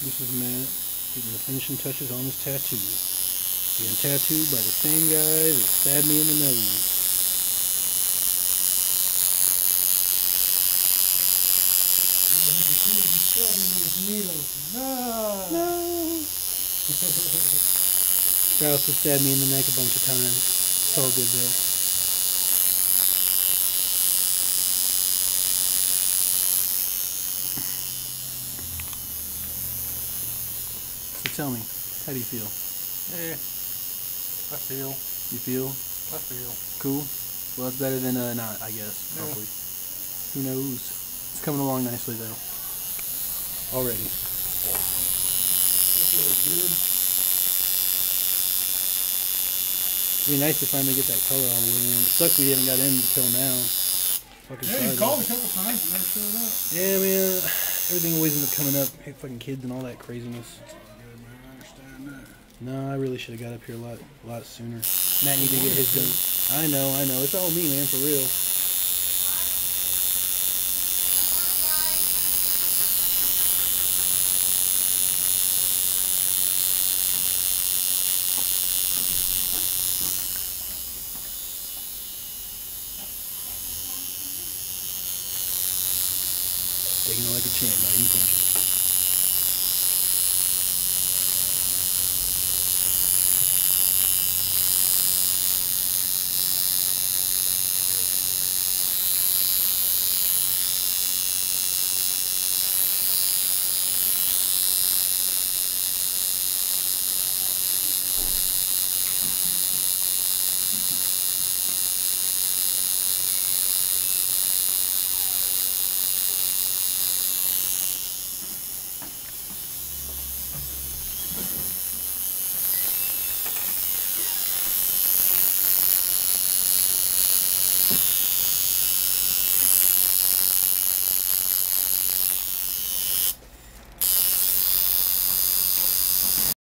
This is Matt getting the finishing touches on his tattoo. Being tattooed by the same guy that stabbed me in the nose. No. Sprouse has stabbed me in the neck a bunch of times. It's all good though. So tell me, how do you feel? Yeah, I feel. You feel? I feel. Cool. Well, it's better than not, I guess. Yeah. Probably. Who knows? It's coming along nicely though. Already. That feels good. It'd be nice to finally get that color on wood. It sucks we haven't got in until now. Yeah, you called a couple times and never showed up. Yeah, man. Everything always ends up coming up. I hate fucking kids and all that craziness. That's not good, man. I understand that. No, I really should have got up here a lot sooner. Matt needed to get his done. I know. It's all me, man, for real.